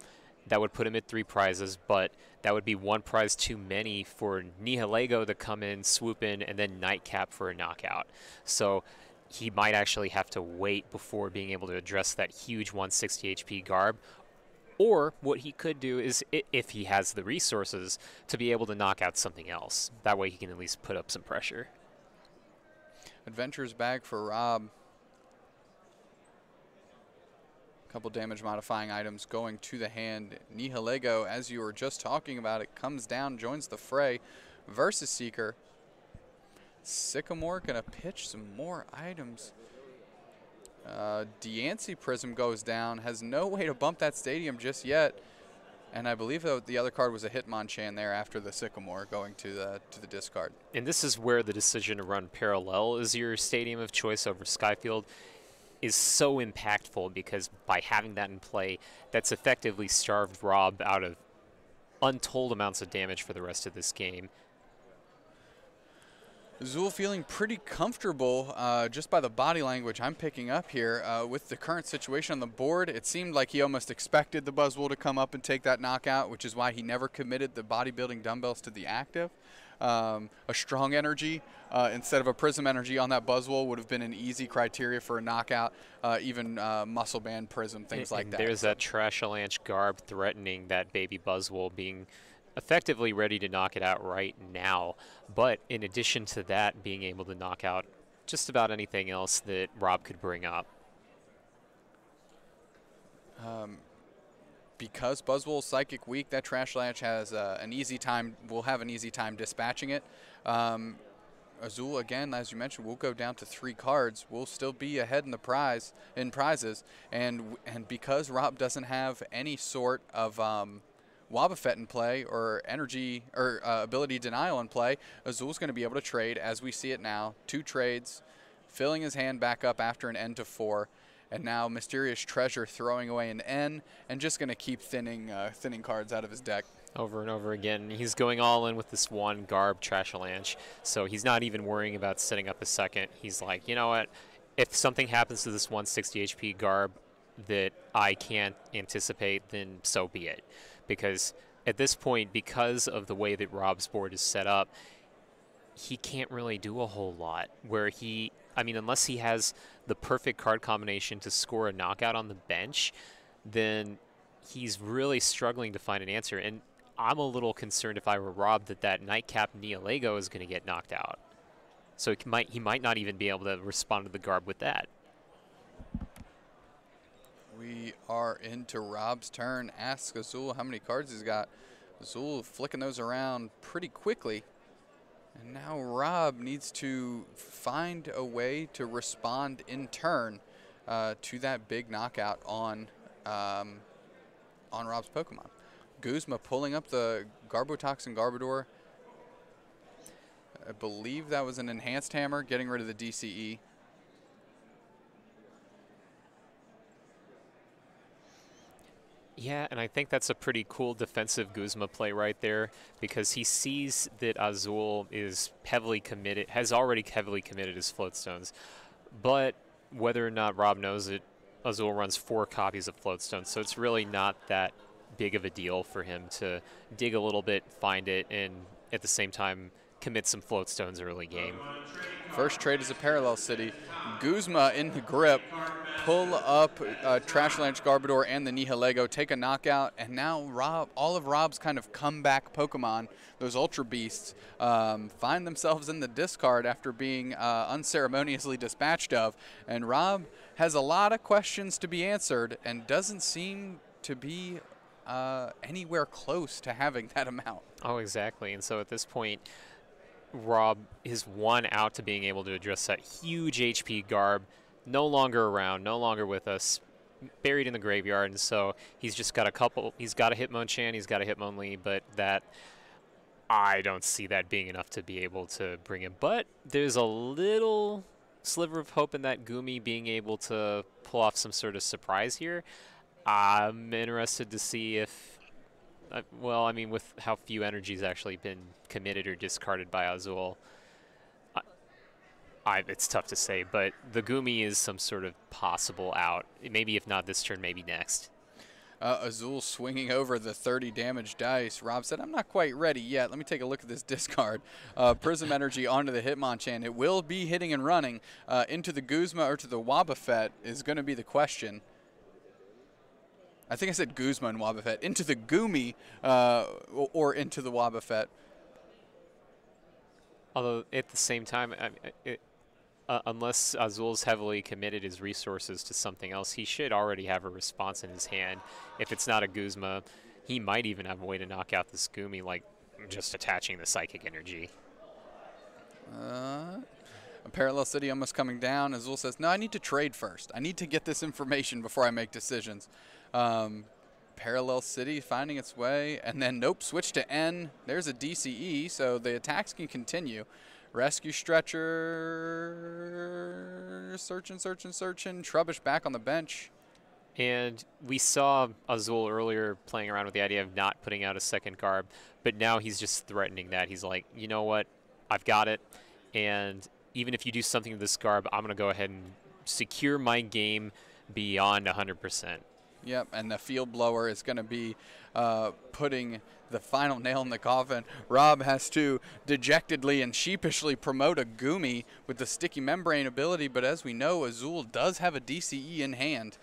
That would put him at 3 prizes, but that would be 1 prize too many for Nihilego to come in, swoop in, and then Nightcap for a knockout. So he might actually have to wait before being able to address that huge 160 HP Garb. Or what he could do is, if he has the resources, to be able to knock out something else. That way he can at least put up some pressure. Adventures back for Rob. Couple damage modifying items going to the hand. Nihilego, as you were just talking about, it comes down, joins the fray. Versus Seeker. Sycamore gonna pitch some more items. Deancey Prism goes down, has no way to bump that stadium just yet. And I believe that the other card was a Hitmonchan there after the Sycamore going to the discard. And this is where the decision to run Parallel as your stadium of choice over Skyfield is so impactful, because by having that in play, that's effectively starved Rob out of untold amounts of damage for the rest of this game. Azul feeling pretty comfortable just by the body language I'm picking up here. With the current situation on the board, it seemed like he almost expected the Buzzwole to come up and take that knockout, which is why he never committed the bodybuilding dumbbells to the active. A strong energy instead of a prism energy on that Buzzwole would have been an easy criteria for a knockout, even muscle band prism, things like that. There's that Trashalanche Garb threatening that baby Buzzwole, being effectively ready to knock it out right now. But in addition to that, being able to knock out just about anything else that Rob could bring up. Because Buzzwole's psychic weak, that Trashalanche has an easy time. Will have an easy time dispatching it. Azul, again, as you mentioned, will go down to 3 cards. We'll still be ahead in the prizes, and because Rob doesn't have any sort of Wobbuffet in play or energy or ability denial in play, Azul's going to be able to trade as we see it now. 2 trades, filling his hand back up after an N to 4. And now Mysterious Treasure throwing away an N and just going to keep thinning cards out of his deck. Over and over again. He's going all in with this one Garb Trashalanche. So he's not even worrying about setting up a second. He's like, you know what? If something happens to this 160 HP Garb that I can't anticipate, then so be it. Because at this point, because of the way that Rob's board is set up, he can't really do a whole lot. Where he, I mean, unless he has the perfect card combination to score a knockout on the bench, then he's really struggling to find an answer. And I'm a little concerned, if I were Rob, that that Nightcap Nihilego is going to get knocked out. So he might not even be able to respond to the Garb with that. We are into Rob's turn. Ask Azul how many cards he's got. Azul flicking those around pretty quickly. And now Rob needs to find a way to respond in turn to that big knockout on Rob's Pokemon. Guzma pulling up the Garbotoxin Garbodor. I believe that was an enhanced hammer, getting rid of the DCE. Yeah, and I think that's a pretty cool defensive Guzma play right there, because he sees that Azul is heavily committed, has already heavily committed his Floatstones. But whether or not Rob knows it, Azul runs 4 copies of Floatstone, so it's really not that big of a deal for him to dig a little bit, find it, and at the same time commit some Floatstones early game. First trade is a Parallel City. Guzma in the grip. Pull up Trashalanche Garbodor and the Nihilego, take a knockout, and now Rob, all of Rob's kind of comeback Pokemon, those Ultra Beasts, find themselves in the discard after being unceremoniously dispatched of. And Rob has a lot of questions to be answered and doesn't seem to be anywhere close to having that amount. Oh, exactly. And so at this point, Rob is 1 out to being able to address that huge HP Garb. No longer around, no longer with us, buried in the graveyard. And so he's just got a couple. He's got a Hitmonchan, he's got a Hitmonlee, but that, I don't see that being enough to be able to bring him. But there's a little sliver of hope in that Goomy being able to pull off some sort of surprise here. I'm interested to see if, well, I mean, with how few energies actually been committed or discarded by Azul, it's tough to say, but the Goomy is some sort of possible out. Maybe if not this turn, maybe next. Azul swinging over the 30 damage dice. Rob said, I'm not quite ready yet. Let me take a look at this discard. Prism Energy onto the Hitmonchan. It will be hitting and running. Into the Guzma or to the Wobbuffet is going to be the question. I think I said Guzma and Wobbuffet. Into the Goomy or into the Wobbuffet. Although at the same time, unless Azul's heavily committed his resources to something else, he should already have a response in his hand. If it's not a Guzma, he might even have a way to knock out this Goomy, like just attaching the Psychic Energy. A Parallel City almost coming down. Azul says, no, I need to trade first. I need to get this information before I make decisions. Parallel City finding its way, and then nope, switch to N. There's a DCE, so the attacks can continue. Rescue Stretcher, searching. Trubbish back on the bench. And we saw Azul earlier playing around with the idea of not putting out a second Garb, but now he's just threatening that. He's like, you know what, I've got it, and even if you do something to this Garb, I'm going to go ahead and secure my game beyond 100%. Yep, and the Field Blower is going to be putting the final nail in the coffin. Rob has to dejectedly and sheepishly promote a Goomy with the Sticky Membrane ability, but as we know, Azul does have a DCE in hand.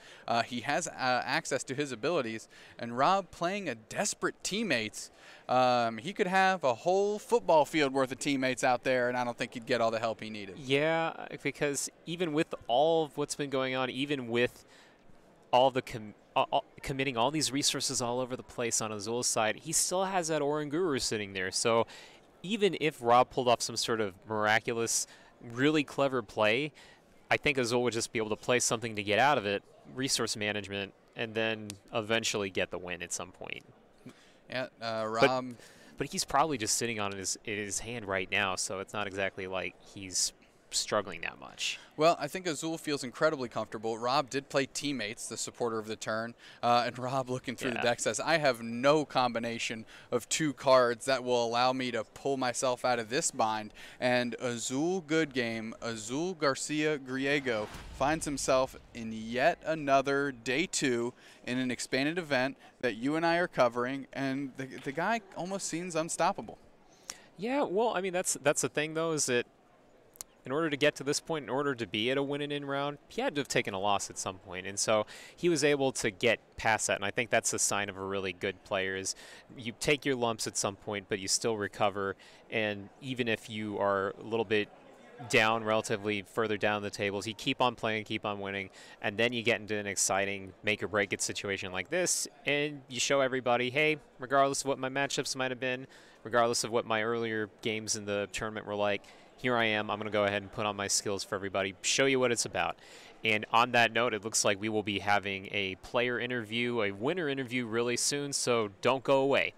He has access to his abilities, and Rob playing a desperate teammates. He could have a whole football field worth of teammates out there, and I don't think he'd get all the help he needed. Yeah, because even with all of what's been going on, even with all the committing all these resources all over the place on Azul's side, he still has that Oranguru sitting there. So even if Rob pulled off some sort of miraculous, really clever play, I think Azul would just be able to play something to get out of it, resource management, and then eventually get the win at some point. Yeah, Rob. But he's probably just sitting on his hand right now, so it's not exactly like he's struggling that much. Well, I think Azul feels incredibly comfortable. Rob did play teammates, the supporter of the turn, and Rob looking through the deck says, I have no combination of two cards that will allow me to pull myself out of this bind. And Azul good game, Azul Garcia Griego finds himself in yet another day two in an expanded event that you and I are covering, and the guy almost seems unstoppable. Yeah, well, I mean, that's the thing, though, is that in order to get to this point, in order to be at a win-and-in round, he had to have taken a loss at some point. And so he was able to get past that. And I think that's a sign of a really good player is you take your lumps at some point, but you still recover. And even if you are a little bit down, relatively further down the tables, you keep on playing, keep on winning. And then you get into an exciting make-or-break it situation like this. And you show everybody, hey, regardless of what my matchups might have been, regardless of what my earlier games in the tournament were like, here I am, I'm going to go ahead and put on my skills for everybody, show you what it's about. And on that note, it looks like we will be having a player interview, a winner interview really soon, so don't go away.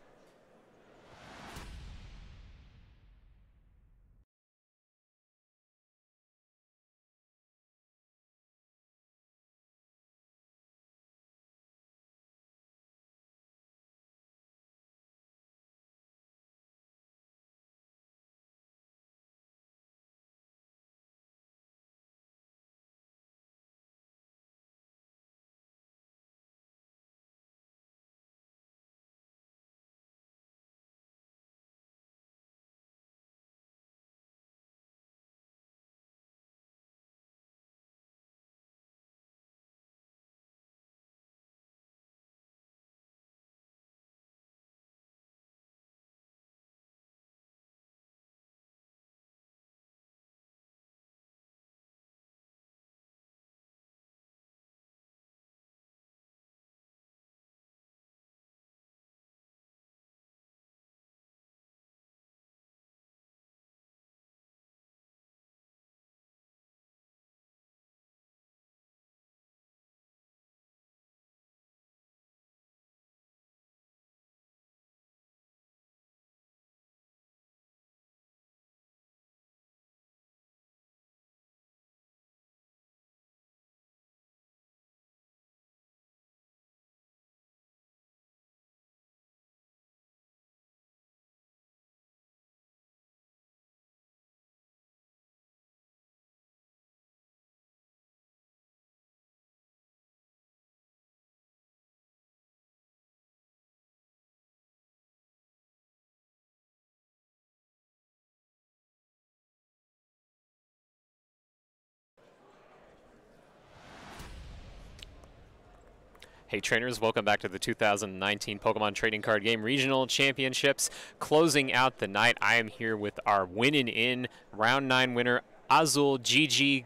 Hey trainers, welcome back to the 2019 Pokemon Trading Card Game Regional Championships. Closing out the night, I am here with our winning in round 9 winner, Azul Garcia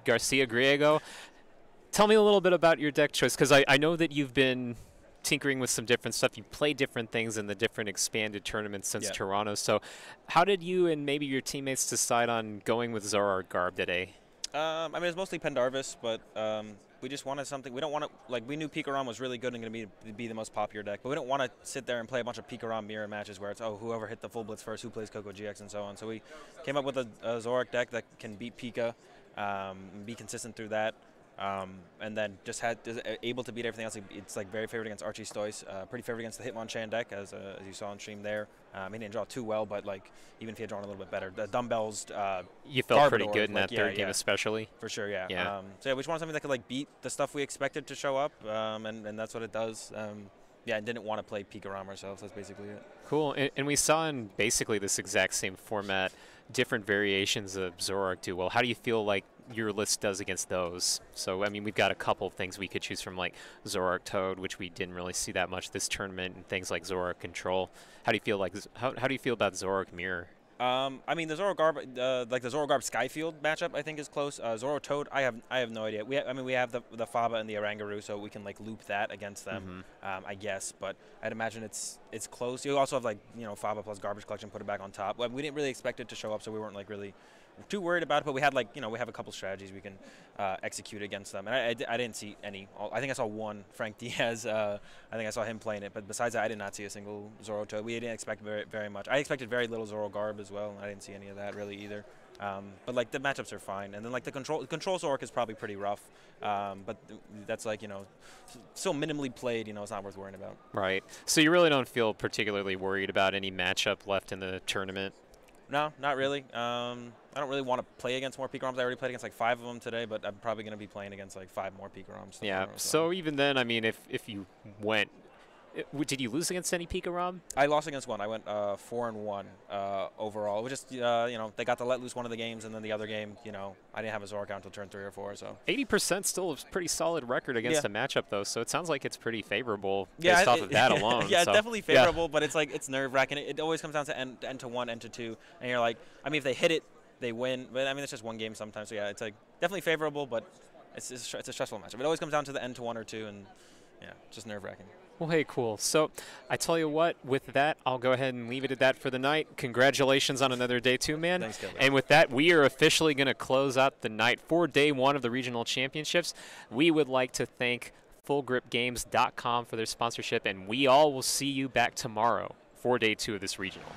Griego. Tell me a little bit about your deck choice, because I know that you've been tinkering with some different stuff. You play different things in the different expanded tournaments since Toronto. So how did you and maybe your teammates decide on going with Zoroark Garb today? I mean, it's mostly Pendarvis, but we just wanted something. We don't want to, like, we knew PikaRom was really good and going to be the most popular deck, but we don't want to sit there and play a bunch of PikaRom mirror matches where it's, oh, whoever hit the full blitz first, who plays Coco GX, and so on. So we came up with a Zoroark deck that can beat Pika, be consistent through that, and then just able to beat everything else. It's like very favored against Archie Stoice, pretty favored against the Hitmonchan deck, as you saw on stream there. He didn't draw too well, but like even if he had drawn a little bit better, the dumbbells. You felt Garbotoxin, pretty good in that third game, especially. For sure, yeah. So yeah, we just wanted something that could like beat the stuff we expected to show up, and that's what it does. Yeah, I didn't want to play PikaRom ourselves. That's basically it. Cool, and we saw in basically this exact same format, different variations of Zoroark do well. How do you feel like your list does against those? So, I mean, we've got a couple of things we could choose from, like Zoroark Toad, which we didn't really see that much this tournament, and things like Zoroark Control. How do you feel like how do you feel about Zoroark Mirror? I mean, the Zoroark Garb, like the Zoroark Garb Skyfield matchup, I think is close. Zoroark Toad, I have no idea. I mean, we have the Faba and the Oranguru, so we can like loop that against them, I guess. But I'd imagine it's close. You also have like, you know, Faba plus Garbage Collection, put it back on top. We didn't really expect it to show up, so we weren't like really too worried about it. But we had like, you know, we have a couple strategies we can execute against them. And I didn't see any. I think I saw one Frank Diaz. I think I saw him playing it. But besides that, I did not see a single Zoroark Toad. We didn't expect very much. I expected very little Zoroark Garb as well, and I didn't see any of that really either. But like the matchups are fine, and then like the control Zoroark is probably pretty rough, but that's like, you know, so minimally played, you know, it's not worth worrying about. Right. So you really don't feel particularly worried about any matchup left in the tournament? No, not really. I don't really want to play against more PikaRoms. I already played against like 5 of them today, but I'm probably going to be playing against like 5 more PikaRoms. Yeah. So even then, I mean, if you went. Did you lose against any PikaRom? I lost against one. I went 4-1 overall. It was just, you know, they got to let loose one of the games, and then the other game, you know, I didn't have a Zoroark out until turn 3 or 4. So 80% still a pretty solid record against a matchup, though. So it sounds like it's pretty favorable based off of that alone. Yeah, so. It's definitely favorable, but it's like it's nerve-wracking. It always comes down to end to 1, end to 2, and you're like, I mean, if they hit it, they win. But I mean, it's just one game sometimes. So yeah, it's like definitely favorable, but it's a stressful matchup. It always comes down to the end to 1 or 2, and yeah, just nerve-wracking. Well, hey, cool. So I tell you what, with that, I'll go ahead and leave it at that for the night. Congratulations on another day 2, man. Thanks, Kevin. And with that, we are officially going to close out the night for day 1 of the regional championships. We would like to thank FullGripGames.com for their sponsorship, and we all will see you back tomorrow for day 2 of this regional.